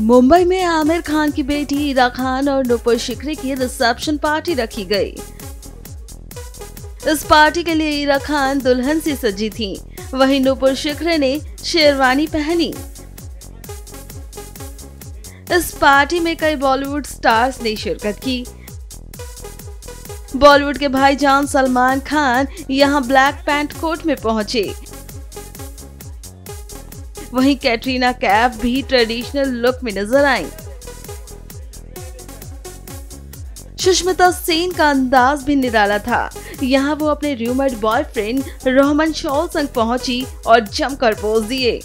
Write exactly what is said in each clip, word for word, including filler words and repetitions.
मुंबई में आमिर खान की बेटी इरा खान और नुपुर शिखरे की रिसेप्शन पार्टी रखी गई। इस पार्टी के लिए इरा खान दुल्हन से सजी थीं, वहीं नुपुर शिखरे ने शेरवानी पहनी। इस पार्टी में कई बॉलीवुड स्टार्स ने शिरकत की। बॉलीवुड के भाईजान सलमान खान यहां ब्लैक पैंट कोट में पहुंचे। वहीं कैटरीना कैफ भी ट्रेडिशनल लुक में नजर आईं। सुषमिता सेन का अंदाज भी निराला था। यहां वो अपने रूमर्ड बॉयफ्रेंड रोहमन शॉल्स संग पहुंची और जमकर पोज दिए।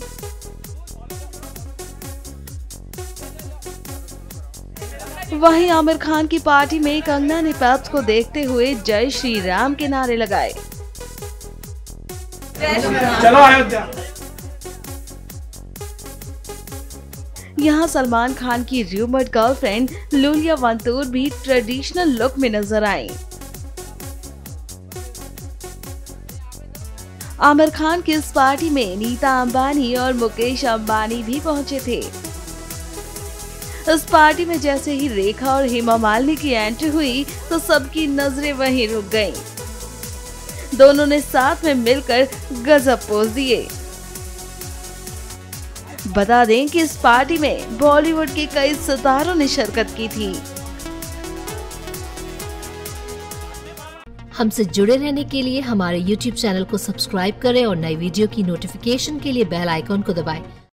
वहीं आमिर खान की पार्टी में कंगना ने पेप्स को देखते हुए जय श्री राम के नारे लगाए। चलो अयोध्या। यहाँ सलमान खान की रूमर्ड गर्लफ्रेंड यूलिया वंतूर भी ट्रेडिशनल लुक में नजर आईं। आमिर खान की इस पार्टी में नीता अंबानी और मुकेश अंबानी भी पहुंचे थे। इस पार्टी में जैसे ही रेखा और हेमा मालिनी की एंट्री हुई तो सबकी नजरें वहीं रुक गईं। दोनों ने साथ में मिलकर गजब पोज दिए। बता दें कि इस पार्टी में बॉलीवुड के कई सितारों ने शिरकत की थी। हमसे जुड़े रहने के लिए हमारे YouTube चैनल को सब्सक्राइब करें और नई वीडियो की नोटिफिकेशन के लिए बेल आइकॉन को दबाएं।